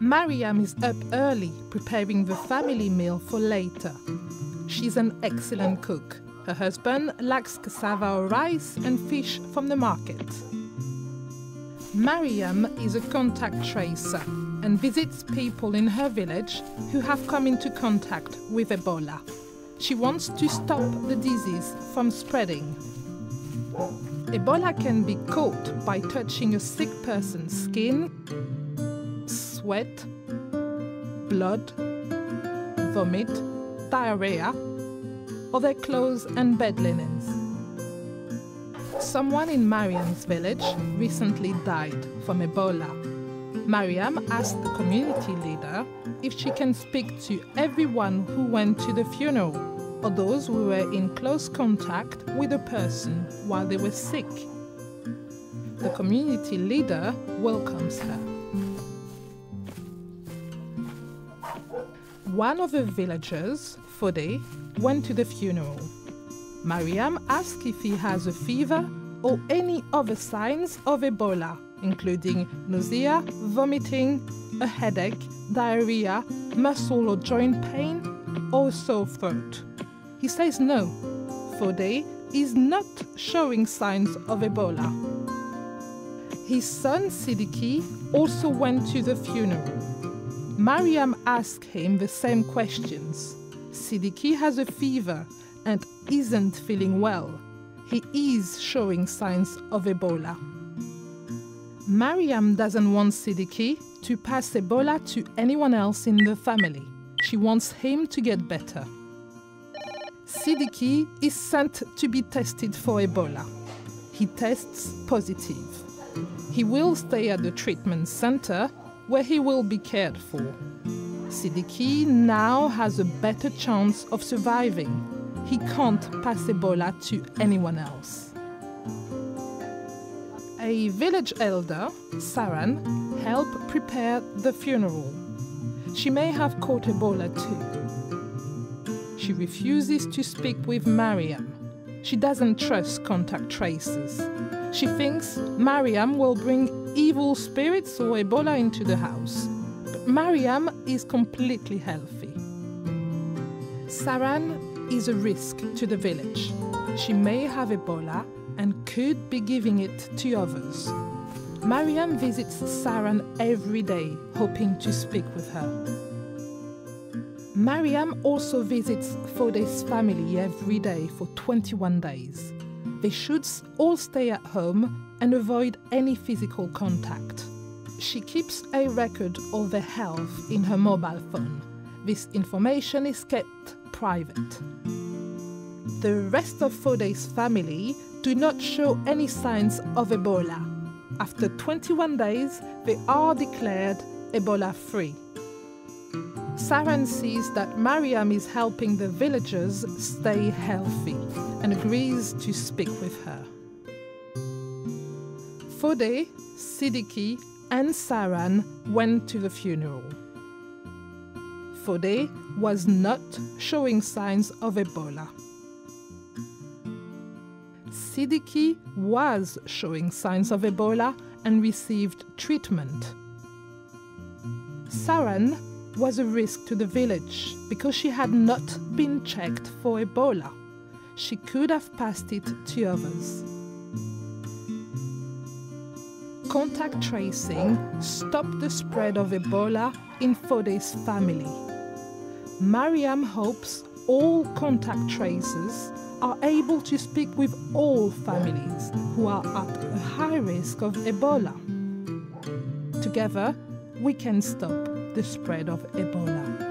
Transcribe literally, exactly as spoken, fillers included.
Mariam is up early preparing the family meal for later. She's an excellent cook. Her husband likes cassava or rice and fish from the market. Mariam is a contact tracer and visits people in her village who have come into contact with Ebola. She wants to stop the disease from spreading. Ebola can be caught by touching a sick person's skin, sweat, blood, vomit, diarrhea, or their clothes and bed linens. Someone in Mariam's village recently died from Ebola. Mariam asked the community leader if she can speak to everyone who went to the funeral or those who were in close contact with the person while they were sick. The community leader welcomes her. One of the villagers, Fode, went to the funeral. Mariam asked if he has a fever or any other signs of Ebola, including nausea, vomiting, a headache, diarrhea, muscle or joint pain, or sore throat. He says no, Foday is not showing signs of Ebola. His son Sidiki also went to the funeral. Mariam asked him the same questions. Sidiki has a fever and isn't feeling well. He is showing signs of Ebola. Mariam doesn't want Sidiki to pass Ebola to anyone else in the family. She wants him to get better. Sidiki is sent to be tested for Ebola. He tests positive. He will stay at the treatment center where he will be cared for. Sidiki now has a better chance of surviving. He can't pass Ebola to anyone else. A village elder, Saran, helped prepare the funeral. She may have caught Ebola too. She refuses to speak with Mariam. She doesn't trust contact tracers. She thinks Mariam will bring evil spirits or Ebola into the house. But Mariam is completely healthy. Saran is a risk to the village. She may have Ebola and could be giving it to others. Mariam visits Saran every day, hoping to speak with her. Mariam also visits Fode's family every day for twenty-one days. They should all stay at home and avoid any physical contact. She keeps a record of their health in her mobile phone. This information is kept private. The rest of Fode's family do not show any signs of Ebola. After twenty-one days, they are declared Ebola-free. Saran sees that Mariam is helping the villagers stay healthy and agrees to speak with her. Fode, Sidiki and Saran went to the funeral. Fode was not showing signs of Ebola. Sidiki was showing signs of Ebola and received treatment. Saran was a risk to the village because she had not been checked for Ebola. She could have passed it to others. Contact tracing stopped the spread of Ebola in Fode's family. Mariam hopes all contact tracers are able to speak with all families who are at a high risk of Ebola. Together, we can stop the spread of Ebola.